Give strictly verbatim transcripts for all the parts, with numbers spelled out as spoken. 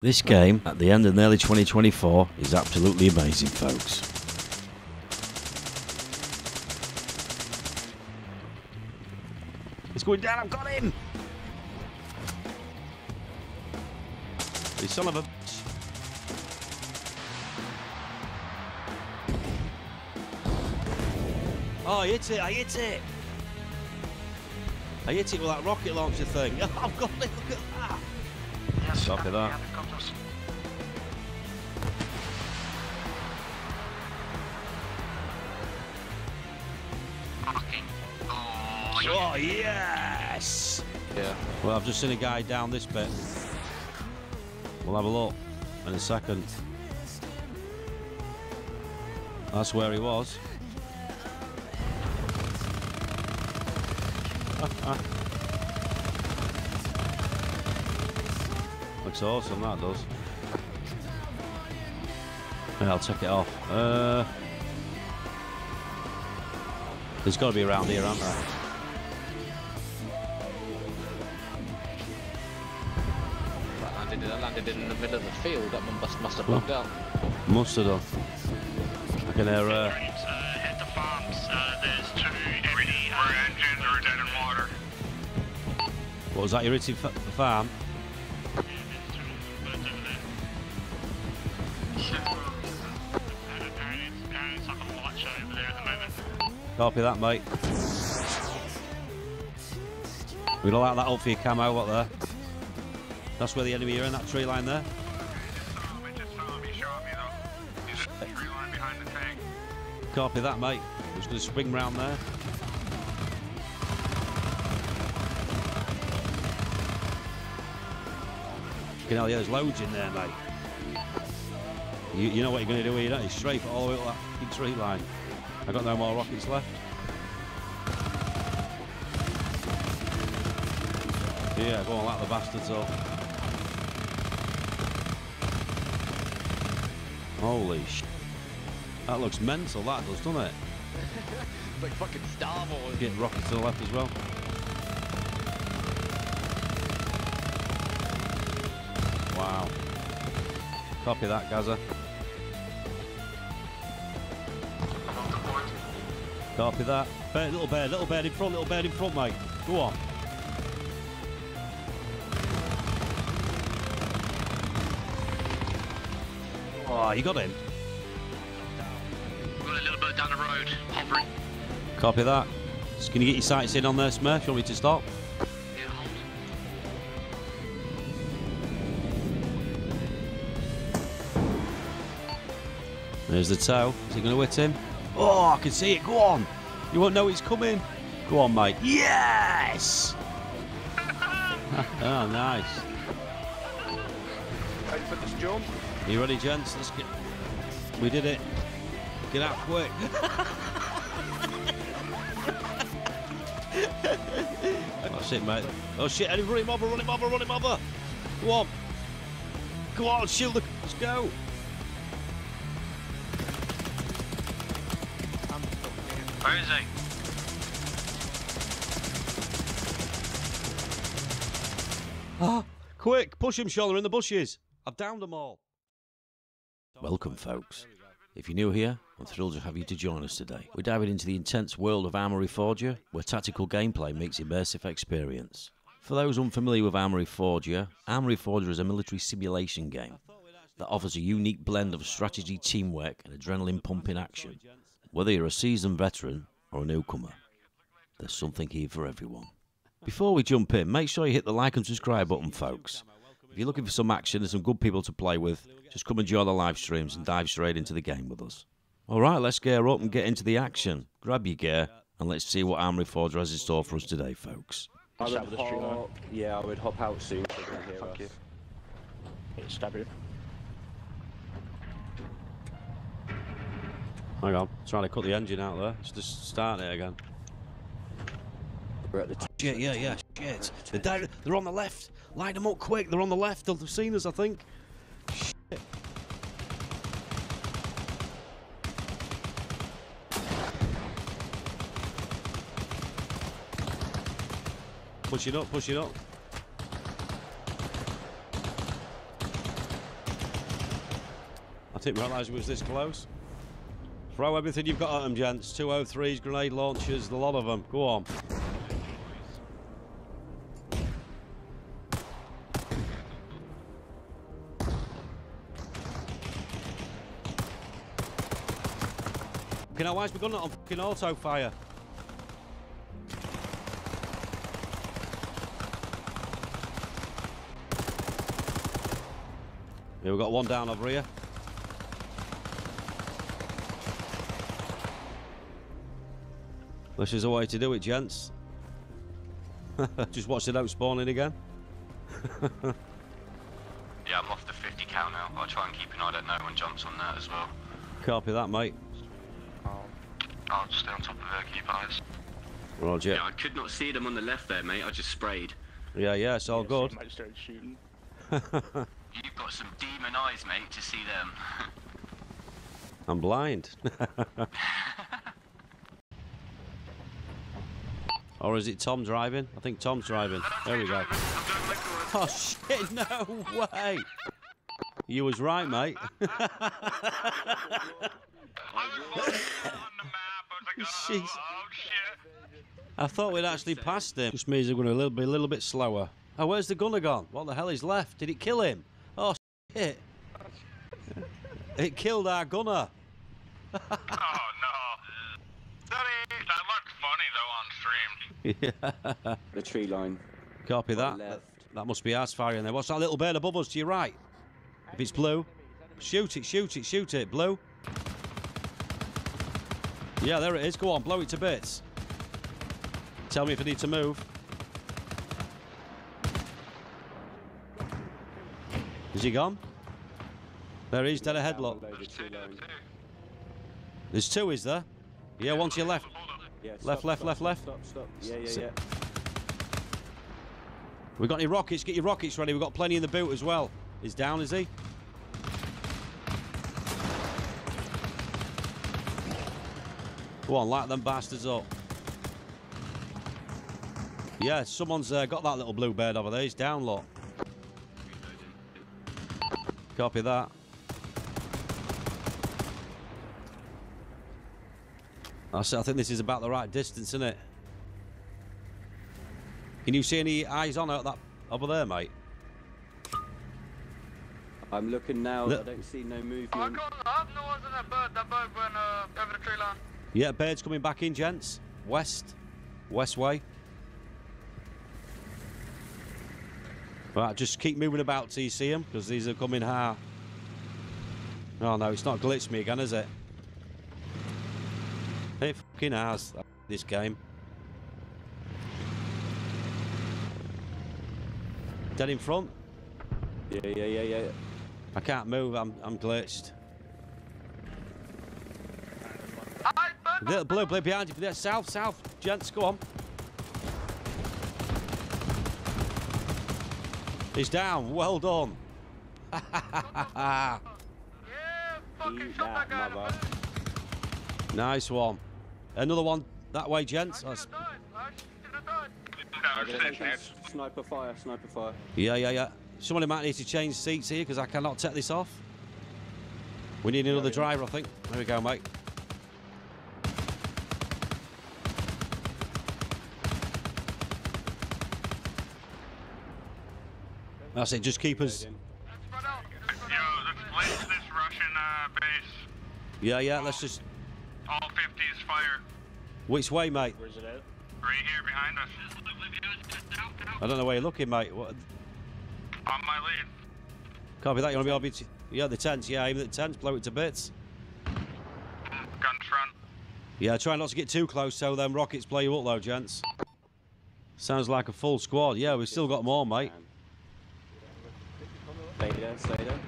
This game, at the end of nearly twenty twenty-four, is absolutely amazing, folks. It's going down, I've got him! He's son of a... Oh, I hit it, I hit it! I hit it with that rocket launcher thing. Oh, I've got it, look at that! Stop it up. Oh, yes! Yeah. Well, I've just seen a guy down this bit. We'll have a look in a second. That's where he was. Looks awesome, that does. Yeah, I'll take it off. Uh, there's got to be around here, aren't there? That landed, that landed in the middle of the field. That one must, must have well, looked out. Must have done. I can hear... Uh, hit the bombs. Uh, there's two enemy engines are dead in water. What, was that your hitting the farm? Copy that, mate. We'd like that up for your camo up there. That's where the enemy are in that tree line there. Copy that, mate. We're just going to swing round there. You can tell, yeah, there's loads in there, mate. You, you know what you're going to do here, don't you? Strafe all the way up that tree line. I got no more rockets left. Yeah, go on, let the bastards up. Holy sh! That looks mental, that does, doesn't it? It's like fucking Star Wars. Getting rockets to the left as well. Wow. Copy that, Gaza. Copy that. Bear, little bear, little bear in front, little bear in front, mate. Go on. Oh, you got him. Got a little bit down the road, hovering. Copy that. Just gonna get your sights in on there, Smurf. You want me to stop? Yeah, hold. There's the tow. Is he gonna hit him? Oh, I can see it. Go on. You won't know it's coming. Go on, mate. Yes! Oh, nice. Ready for this jump? Are you ready, gents? Let's get... We did it. Get out quick. That's it, mate. Oh, shit. Run him over, run him over, run him over. Go on. Go on, shield the... Let's go. Where is he? Ah, quick, push him, Sean, they're in the bushes. I've downed them all. Welcome, folks. If you're new here, I'm thrilled to have you to join us today. We're diving into the intense world of Arma Reforger, where tactical gameplay meets immersive experience. For those unfamiliar with Arma Reforger, Arma Reforger is a military simulation game that offers a unique blend of strategy, teamwork, and adrenaline-pumping action. Whether you're a seasoned veteran or a newcomer, there's something here for everyone. Before we jump in, make sure you hit the like and subscribe button, folks. If you're looking for some action and some good people to play with, just come and join the live streams and dive straight into the game with us. All right, let's gear up and get into the action. Grab your gear and let's see what Arma Reforger has in store for us today, folks. I would hop, yeah, I would hop out soon. Thank you. Stab you. Hang on, trying to cut the engine out there. Let's just start it again. We're at the top. Shit, yeah, yeah, shit. They're, down, they're on the left. Light them up quick. They're on the left. They've seen us, I think. Shit. Push it up, push it up. I didn't realise it was this close. Throw everything you've got at them, gents. two oh threes, grenade launchers, the lot of them. Go on. Fucking hell, why has my gun not on fucking auto fire? Yeah, we've got one down over here. This is a way to do it, gents. Just watch it out spawning again. Yeah, I'm off the fifty cal now. I'll try and keep an eye that no one jumps on that as well. Copy that, mate. I'll, I'll stay on top of her, keep eyes. Roger. Yeah, I could not see them on the left there, mate. I just sprayed. Yeah, yeah, it's all yeah, good. So I started shooting. You've got some demon eyes, mate, to see them. I'm blind. Or is it Tom driving? I think Tom's driving. There we go. Oh shit, no way! You was right, mate. Jeez. I thought we'd actually passed him. Just means they're going to be a little bit slower. Oh, where's the gunner gone? What the hell is left? Did it kill him? Oh shit. It killed our gunner. Oh no. That looked funny though on stream. Yeah. The tree line. Copy that. Left. That must be us firing there. What's that little bird above us to your right? If it's blue, shoot it, shoot it, shoot it, blue. Yeah, there it is. Go on, blow it to bits. Tell me if I need to move. Is he gone? There he is, dead ahead, look. There's two, There's two, is there? Yeah, one to your left. Yeah, left, stop, left, stop, left, left. Stop, stop. Yeah, yeah, yeah. We got any rockets? Get your rockets ready. We've got plenty in the boot as well. He's down, is he? Go on, light them bastards up. Yeah, someone's uh, got that little blue bird over there. He's down, lot. Copy that. I think this is about the right distance, isn't it? Can you see any eyes on out that over there, mate? I'm looking now. Look. I don't see no movement. I got up. No one's in that bird. That bird went uh, over the tree line. Yeah, bird's coming back in, gents. West, west way. Right, just keep moving about till you see them, because these are coming hard. Oh no, it's not glitched me again, is it? It fucking has, this game. Dead in front? Yeah, yeah, yeah, yeah. I can't move, I'm, I'm glitched. Little blue blip behind you, there, south, south, gents, go on. He's down, well done. Yeah, fucking shot that guy. Nice one. Another one that way, gents. I should have died. I should have died. Sniper fire, sniper fire. Yeah, yeah, yeah. Somebody might need to change seats here because I cannot take this off. We need another driver, I think. There we go, mate. That's it, just keep us. Yo, let's blitz this Russian uh, base. Yeah, yeah, all, let's just. All fifties fire. Which way, mate? Where's it at? Right here behind us. I don't know where you're looking, mate. What? On my lead. Copy that, you want to be R B T? Yeah, the tents, yeah, aim at the tents, blow it to bits. Gun front. Yeah, try not to get too close so them rockets blow you up, though, gents. Sounds like a full squad. Yeah, we've still got more, mate. Later, later.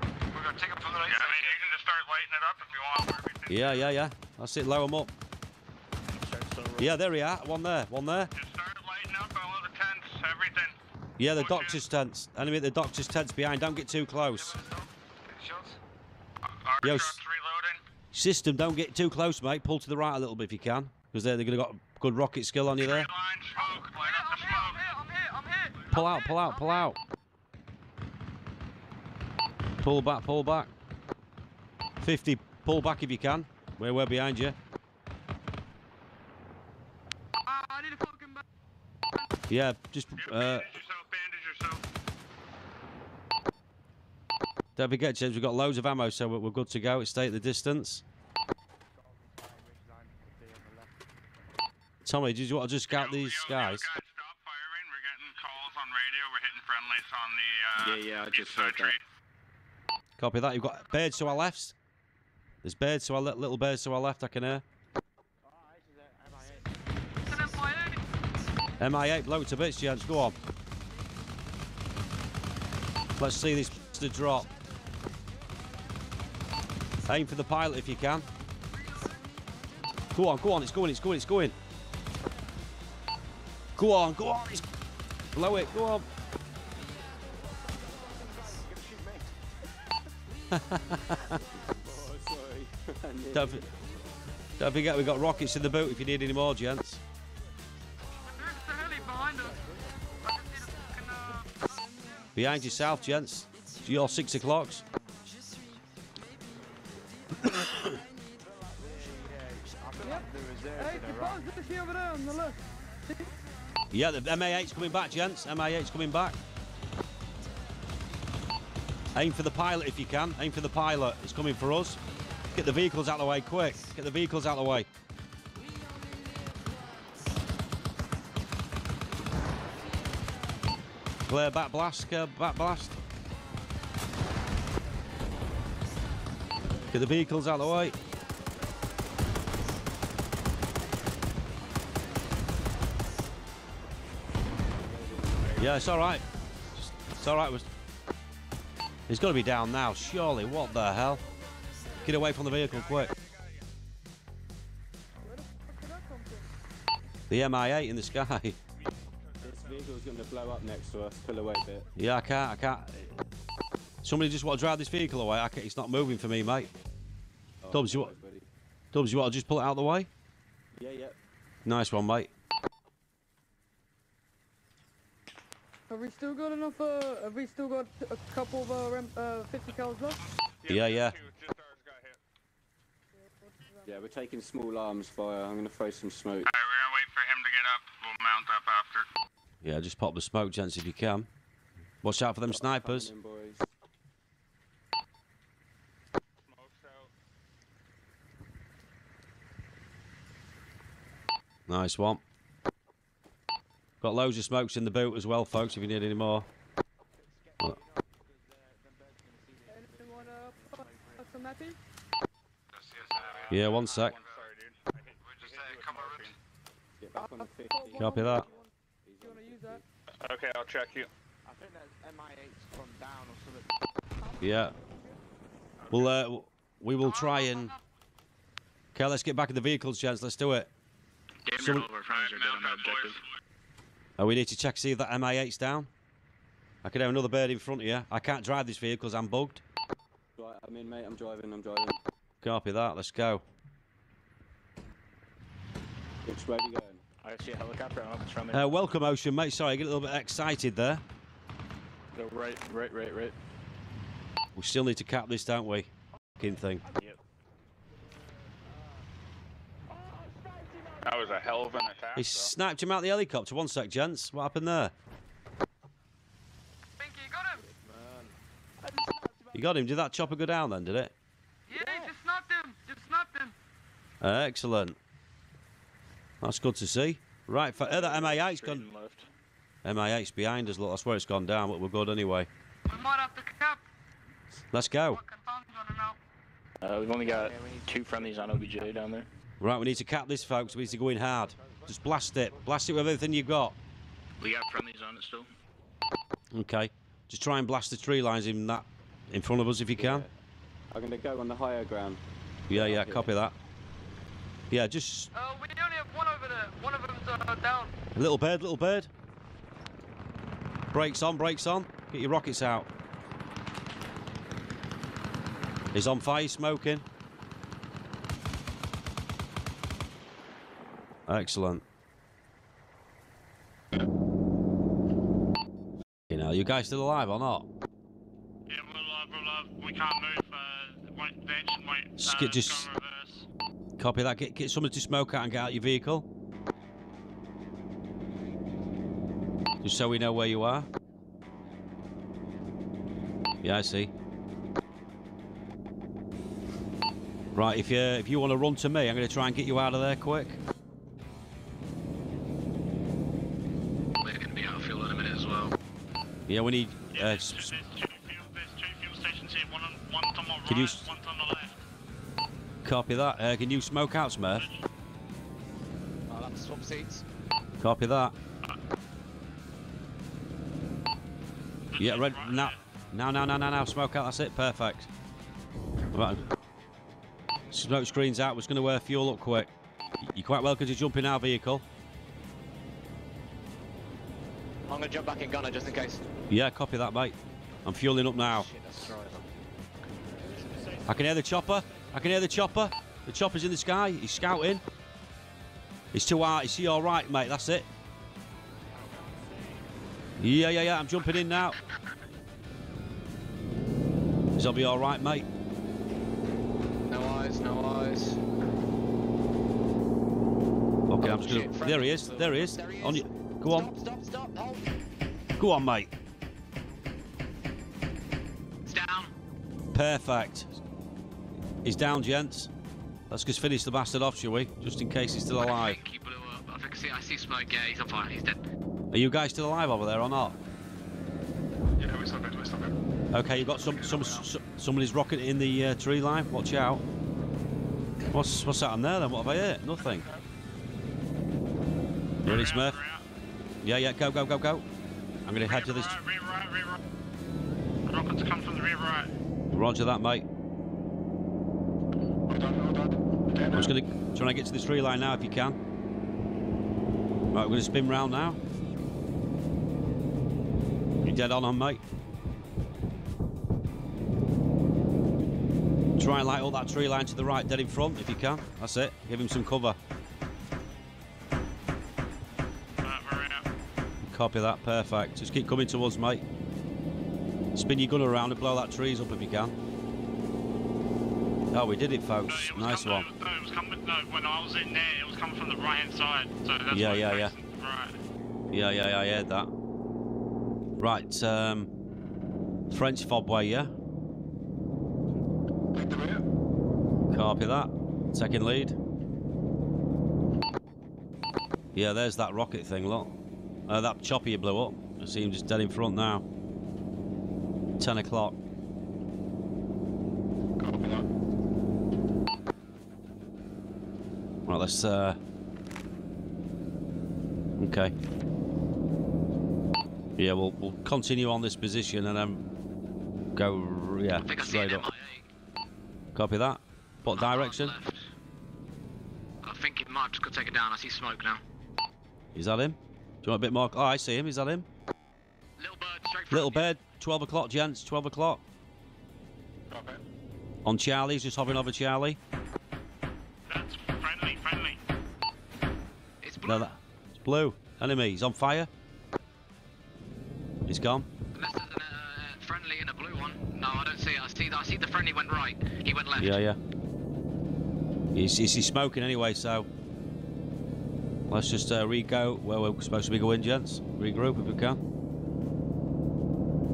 We're gonna take up for the right. Yeah, I mean, you can just start lighting it up if you want. Everything. Yeah, yeah, yeah. That's it. Lower them up. Yeah, there we are. One there, one there. Just start lighting up all the tents, everything. Yeah, the Watch doctor's it. tents. Enemy at the doctor's tents behind. Don't get too close. Our Yo, truck's reloading. System, don't get too close, mate. Pull to the right a little bit if you can, because they're, they're gonna got good rocket skill on you there. Line, smoke, light up the smoke. Pull out, pull out, pull out. Pull back, pull back. fifty, pull back if you can. We're well behind you. Uh, I need a fucking bandage. Yeah, just uh, bandage yourself, bandage yourself. Don't forget, James, we've got loads of ammo, so we're good to go. It's stay at the distance. Tommy, did you want to just scout yo, these yo, guys? Yo, guys, stop firing. We're getting calls on radio. We're hitting friendlies on the uh, yeah, yeah, I just heard that. Copy that. You've got birds to our left. There's birds to our left, little birds to our left. I can hear. Oh, this is M I eight. M I eight, blow to bits, James. Go on. Let's see this to drop. Aim for the pilot if you can. Go on, go on. It's going. It's going. It's going. Go on, go on, it's... blow it, go on. Oh, sorry. Don't, don't forget we've got rockets in the boot if you need any more, gents. Behind yourself, gents. It's your six o'clocks. Yeah, the M I eight's coming back, gents. M I eight's coming back. Aim for the pilot if you can. Aim for the pilot. It's coming for us. Get the vehicles out of the way, quick. Get the vehicles out of the way. Clear back blast, clear back blast. Get the vehicles out of the way. Yeah, it's all right. It's all right. He's got to be down now, surely. What the hell? Get away from the vehicle, quick. The M I eight in the sky. This vehicle's going to blow up next to us. Pull away a bit. Yeah, I can't. I can't. Somebody just want to drive this vehicle away. I can't, it's not moving for me, mate. Oh, Dubs, you want? Buddy. Dubs, you want to just pull it out of the way? Yeah, yeah. Nice one, mate. Have we still got enough, uh, have we still got a couple of uh, uh, fifty cals left? Yeah, yeah. Yeah. Yeah, we're taking small arms fire. I'm going to throw some smoke. Alright, we're going to wait for him to get up. We'll mount up after. Yeah, just pop the smoke, gents, if you can. Watch out for them snipers. In, boys. Smoke's out. Nice one. Got loads of smokes in the boot as well, folks, if you need any more. Yeah, one sec. Copy that. Okay, I'll check you. I think that's M I eight's gone down or something. Yeah. Well, uh, we will try and... Okay, let's get back in the vehicles, gents. Let's do it. Game over, friends. You're good on that objective. Uh, we need to check, see if that M I eight's down. I could have another bird in front of you. I can't drive these vehicles, I'm bugged. Right, I'm in, mate, I'm driving, I'm driving. Copy that, let's go. Which way are you going? I see a helicopter, I'm up from it. Uh, welcome, Ocean, mate. Sorry, I get a little bit excited there. Go right, right, right, right. We still need to cap this, don't we? Fucking thing. Yep. That was a hell of an attack. He sniped him out the helicopter. One sec, gents. What happened there? Pinky, you got him. You got him. Did that chopper go down then, did it? Yeah, yeah. Just snapped him. Just snapped him. Uh, excellent. That's good to see. Right, for uh, that M I eight's gone. Left. M I eight's behind us. Look, I swear it's gone down, but we're good anyway. We might have to cap. Let's go. Uh, we've only got two friendlies on O B J down there. Right, we need to cap this, folks. We need to go in hard. Just blast it. Blast it with everything you've got. We got friendlies on it still. Okay. Just try and blast the tree lines in that in front of us if you can. Yeah. I'm going to go on the higher ground. Yeah, yeah, copy that. Yeah, just... Uh, we only have one over there. One of them's uh, down. Little bird, little bird. Brakes on, brakes on. Get your rockets out. He's on fire, smoking. Excellent. You know, you guys still alive or not? Yeah, we're alive, we're alive. We can't move. Uh, might, engine might just, get, uh, just copy that. Get, get somebody to smoke out and get out your vehicle. Just so we know where you are. Yeah, I see. Right, if you if you want to run to me, I'm going to try and get you out of there quick. There can be outfield in a minute as well. Yeah, we need. Uh, yeah, there's, there's, two fuel, there's two fuel stations here. One on one on my right, you, one on the left. Copy that. Uh, can you smoke out, Smurf? I'll have to swap seats. Copy that. Uh, yeah, red right now. Now, now, now, now, now, smoke out. That's it. Perfect. Right. Smoke screens out. We're just going to wear fuel up quick. You're quite welcome to jump in our vehicle. I'm going to jump back in gunner just in case. Yeah, copy that, mate. I'm fueling up now. Shit, that's right. I can hear the chopper. I can hear the chopper. The chopper's in the sky. He's scouting. He's too hard. Is he all right, mate? That's it. Yeah, yeah, yeah. I'm jumping in now. I'll be all right, mate. No eyes, no eyes. Okay, oh, I'm just gonna. Shit, there he is. There he is. There he is. On you. Go on. Stop, stop, stop. Go on, mate. It's down. Perfect. He's down, gents. Let's just finish the bastard off, shall we? Just in case he's still alive. I think he blew up. I think I see, I see smoke. Yeah, he's on fire. He's dead. Are you guys still alive over there or not? Yeah, we're still good. We're still good. Okay, you got some, some, some somebody's rocketing in the uh, tree line. Watch out. What's what's that on there then? What have I hit? Nothing. You ready, Smurf? Yeah, yeah. Go, go, go, go. I'm gonna head to this. Rear right, rear right. Rockets come from the rear right. Roger that, mate. Well done, well done. I'm just gonna try and get to this tree line now if you can. Right, we're gonna spin round now. You're dead on, on mate. Try and light all that tree line to the right, dead in front, if you can. That's it. Give him some cover. Right, we're in now. Copy that. Perfect. Just keep coming to us, mate. Spin your gun around and blow that trees up if you can. Oh, we did it, folks. No, it nice coming, one. No, it was coming, no, when I was in there, it was coming from the right-hand side. So that's yeah, yeah, yeah. Right. Yeah, yeah, yeah. I heard that. Right. Um, French Fobway, yeah? Copy that. Second lead. Yeah, there's that rocket thing, look. Uh, that chopper you blew up. I see him just dead in front now. Ten o'clock. Copy that. Right, let's... Uh... Okay. Yeah, we'll, we'll continue on this position and then go, yeah, straight up. Copy that. What direction? I think it might just go take it down. I see smoke now. Is that him? Do you want a bit more? Oh, I see him. Is that him? Little bird, straight from Little bird, twelve o'clock, gents. Twelve o'clock. Okay. On Charlie, he's just hovering over Charlie. That's friendly, friendly. It's blue. No, that, it's blue. Enemy. He's on fire. He's gone. Unless there's a uh, friendly and a blue one. No, I don't see it. I see. I see the friendly went right. He went left. Yeah, yeah. He's, he's smoking anyway, so let's just uh, re-go where we're supposed to be going, gents. Regroup if we can.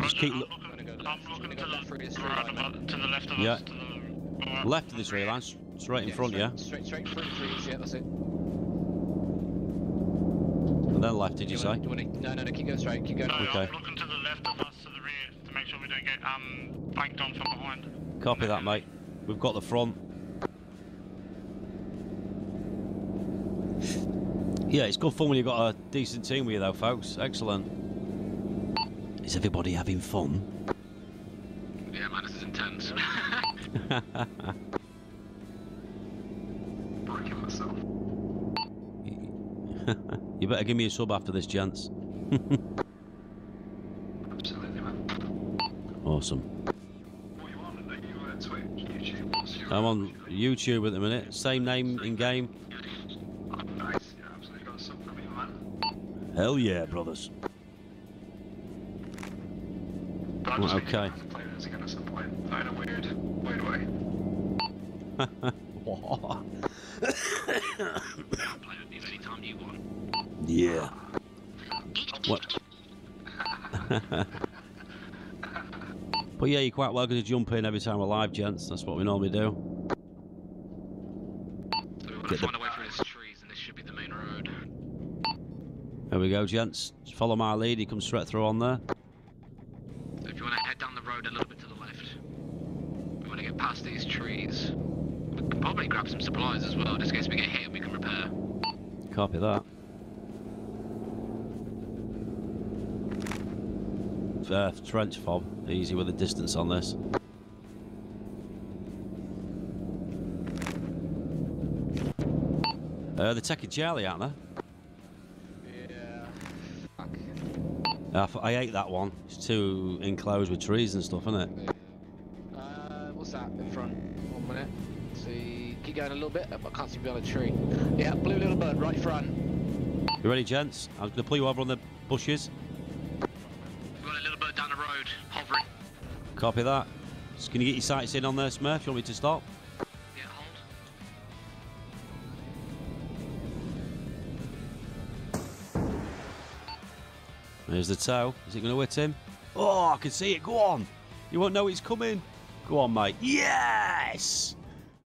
Just keep I'm looking, lo I'm looking to, left, left, right about, to the left of yeah. us. To the right. Left of this rear line, straight in yeah, front, straight, yeah? Straight, straight through trees, yeah, that's it. And then left, did you, you wanna, say? You wanna, no, no, no, keep going straight, keep going. No, okay. I'm looking to the left of us, to the rear, to make sure we don't get um, banked on from behind. Copy that, mate. We've got the front. Yeah, it's good fun when you've got a decent team with you though, folks. Excellent. Is everybody having fun? Yeah, man, this is intense. Breaking myself. You better give me a sub after this, gents. Absolutely, man. Awesome. What are you on? Are you on Twitch, YouTube? I'm on YouTube at the minute. Same name in game. Hell yeah, brothers. Okay. Yeah. What? But yeah, you're quite welcome to jump in every time we're live, gents. That's what we normally do. So we find a way through these trees, and this should be the main road. There we go, gents. Just follow my lead. He comes straight through on there. So if you want to head down the road a little bit to the left, we want to get past these trees. We can probably grab some supplies as well, just in case we get hit and we can repair. Copy that. Uh, trench fob, easy with the distance on this. Uh, they're taking Charlie, aren't they? Yeah. Fuck. I, I ate that one. It's too enclosed with trees and stuff, isn't it? Uh, what's that in front? One minute. See, keep going a little bit. I can't see beyond a tree. Yeah, blue little bird right front. You ready, gents? I'm going to pull you over on the bushes. Copy that. Just gonna get your sights in on there, Smurf. You want me to stop? Yeah, hold. There's the tow. Is it gonna hit him? Oh, I can see it. Go on. You won't know it's coming. Go on, mate. Yes!